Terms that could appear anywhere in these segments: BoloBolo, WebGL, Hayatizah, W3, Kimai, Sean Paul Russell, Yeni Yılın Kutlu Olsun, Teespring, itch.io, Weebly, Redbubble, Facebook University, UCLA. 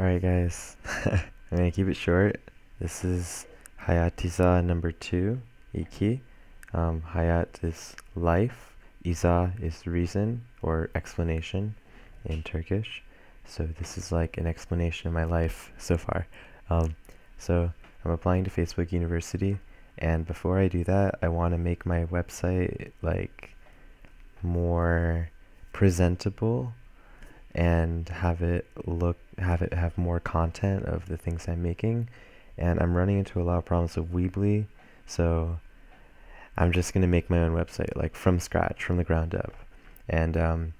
Alright guys, I'm going to keep it short. This is Hayatizah number 2, iki. Hayat is life, izah is reason or explanation in Turkish. So this is like an explanation of my life so far. So I'm applying to Facebook University, and before I do that, I want to make my website like more presentable and have more content of the things I'm making. And I'm running into a lot of problems with Weebly, so I'm just gonna make my own website like from scratch, from the ground up. And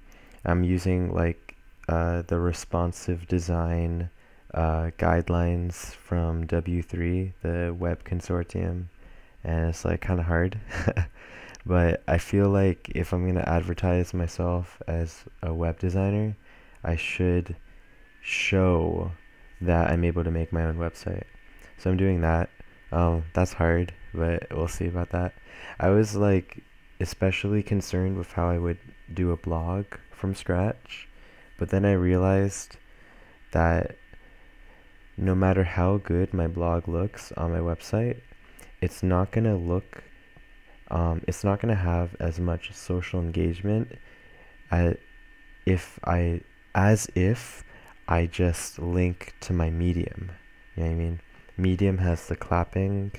I'm using like the responsive design guidelines from W3, the web consortium, and it's like kind of hard. But I feel like if I'm gonna advertise myself as a web designer, I should show that I'm able to make my own website. So I'm doing that. That's hard, but we'll see about that. I was like especially concerned with how I would do a blog from scratch, but then I realized that no matter how good my blog looks on my website, it's not gonna look it's not gonna have as much social engagement as if I just link to my Medium. You know what I mean? Medium has the clapping,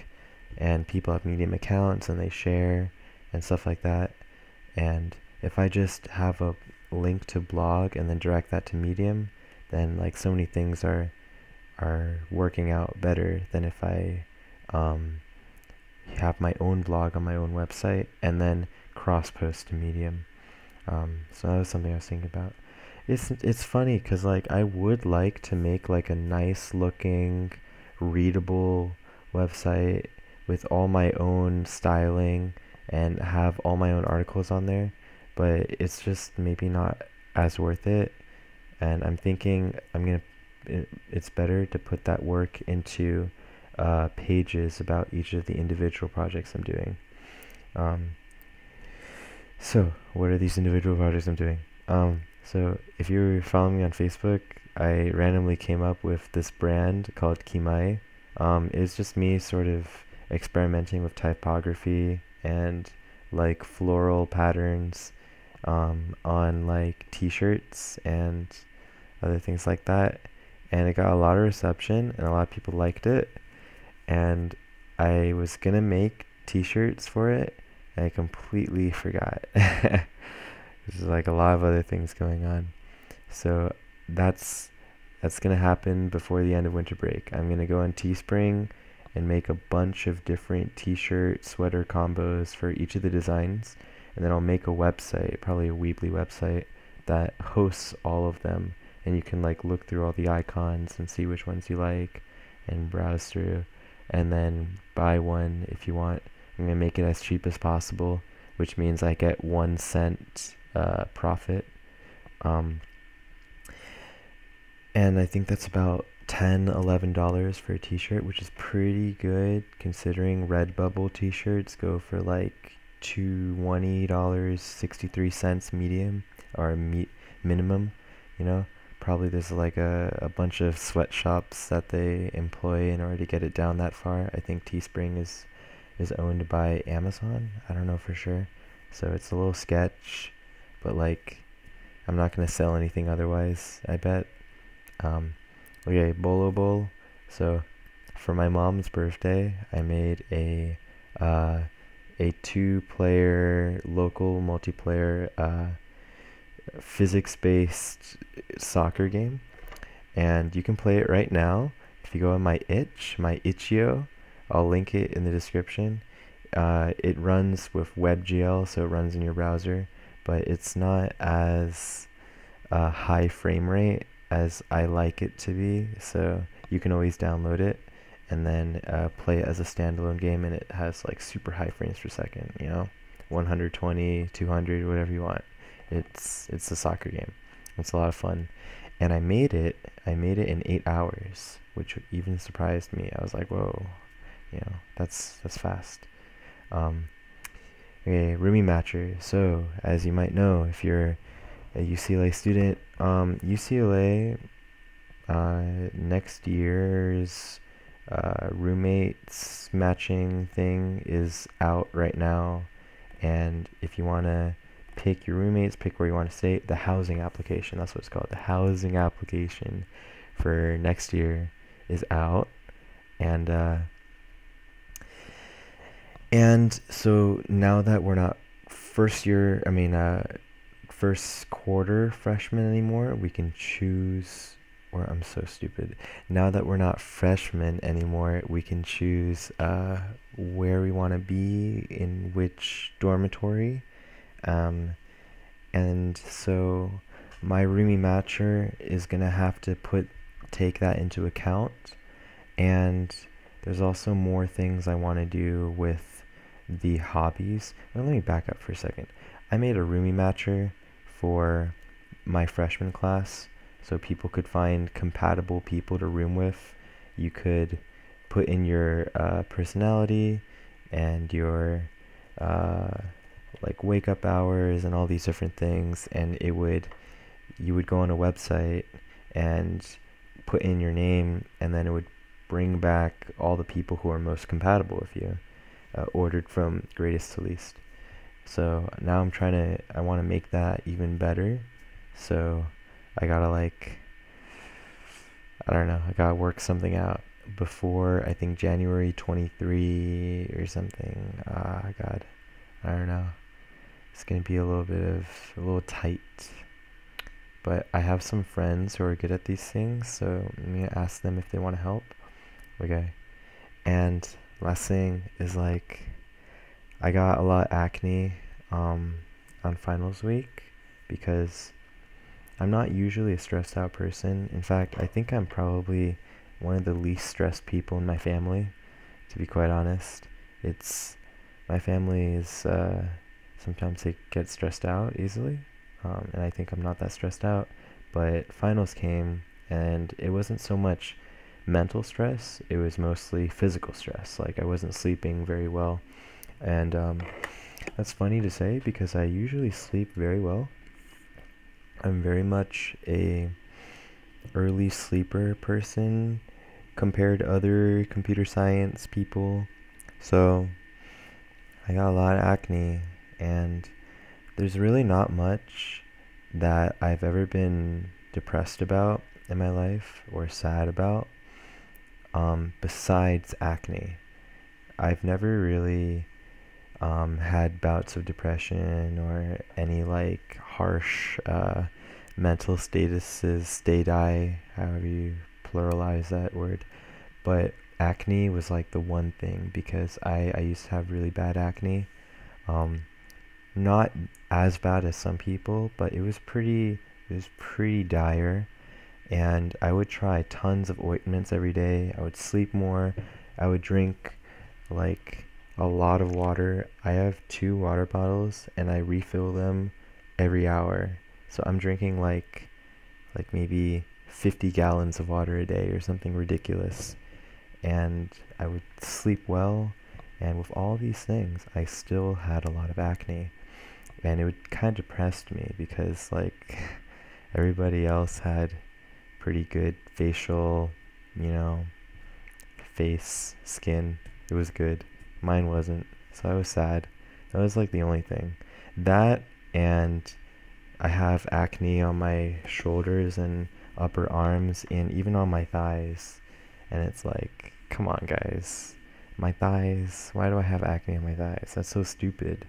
and people have Medium accounts and they share and stuff like that. And if I just have a link to blog and then direct that to Medium, then like so many things are working out better than if I have my own blog on my own website and then cross post to Medium. So that was something I was thinking about. It's funny because like I would like to make like a nice looking, readable website with all my own styling and have all my own articles on there, but it's just maybe not as worth it. And I'm thinking it's better to put that work into pages about each of the individual projects I'm doing. So what are these individual projects I'm doing? So if you're following me on Facebook, I randomly came up with this brand called Kimai. It's just me sort of experimenting with typography and like floral patterns on like t-shirts and other things like that, and it got a lot of reception and a lot of people liked it. And I was gonna make t-shirts for it, and I completely forgot. There's like a lot of other things going on, so that's gonna happen before the end of winter break. I'm gonna go on Teespring and make a bunch of different t-shirt sweater combos for each of the designs, and then I'll make a website, probably a Weebly website, that hosts all of them, and you can like look through all the icons and see which ones you like and browse through, and then buy one if you want. I'm gonna make it as cheap as possible, which means I get 1 cent profit. And I think that's about $10–11 for a t-shirt, which is pretty good considering Redbubble t-shirts go for like $20.63 medium or minimum, you know. Probably there's like a bunch of sweatshops that they employ in order to get it down that far. I think Teespring is owned by Amazon. I don't know for sure. So it's a little sketch, but like I'm not gonna sell anything otherwise, I bet. Okay, BoloBolo. So for my mom's birthday, I made a 2-player local multiplayer physics-based soccer game, and you can play it right now if you go on my itch.io. I'll link it in the description. It runs with WebGL, so it runs in your browser, but it's not as high frame rate as I like it to be, so you can always download it and then play it as a standalone game, and it has like super high frames per second, you know, 120, 200, whatever you want. It's a soccer game. It's a lot of fun, and I made it in 8 hours, which even surprised me. I was like, whoa, you know, that's fast. Okay, roomie matcher. So as you might know, if you're a UCLA student, UCLA Next year's roommates matching thing is out right now, and if you want to pick your roommates, pick where you want to stay, the housing application, that's what it's called, the housing application for next year is out, and so now that we're not first quarter freshmen anymore, we can choose, or I'm so stupid, now that we're not freshmen anymore, we can choose where we want to be, in which dormitory, and so my roomie matcher is gonna have to take that into account. And there's also more things I want to do with the hobbies. Now, let me back up for a second. I made a roomie matcher for my freshman class, so people could find compatible people to room with. You could put in your personality and your like wake up hours and all these different things, and you would go on a website and put in your name, and then it would bring back all the people who are most compatible with you, ordered from greatest to least. So now I want to make that even better, so I gotta, I gotta work something out before, I think, January 23 or something. God, I don't know, it's gonna be a little tight, but I have some friends who are good at these things, so I'm gonna ask them if they want to help, okay? And last thing is, I got a lot of acne on finals week, because I'm not usually a stressed out person. In fact, I think I'm probably one of the least stressed people in my family, to be quite honest. My family is, sometimes they get stressed out easily, and I think I'm not that stressed out, but finals came, and it wasn't so much mental stress, it was mostly physical stress. I wasn't sleeping very well, and that's funny to say, because I usually sleep very well. I'm very much a early sleeper person compared to other computer science people, so I got a lot of acne, and there's really not much that I've ever been depressed about in my life or sad about, besides acne. I've never really had bouts of depression or any harsh mental stati, however you pluralize that word, but acne was the one thing, because I used to have really bad acne, not as bad as some people, but it was pretty dire, and I would try tons of ointments every day, I would sleep more, I would drink a lot of water. I have 2 water bottles and I refill them every hour, so I'm drinking like maybe 50 gallons of water a day or something ridiculous, and I would sleep well, and with all these things I still had a lot of acne, and it kind of depressed me, because everybody else had pretty good facial, face skin, it was good. Mine wasn't, so I was sad. That was the only thing. That, and I have acne on my shoulders and upper arms and even on my thighs, and it's come on guys, my thighs, why do I have acne on my thighs? That's so stupid,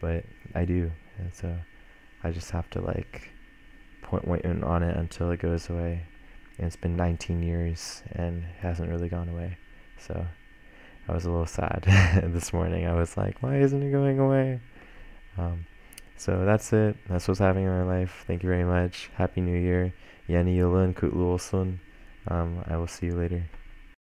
but I do, and so I just have to point ointment on it until it goes away, and it's been 19 years and it hasn't really gone away, so I was a little sad this morning. I was why isn't it going away? So that's it. That's what's happening in my life. Thank you very much. Happy New Year. Yeni Yılın Kutlu Olsun. I will see you later.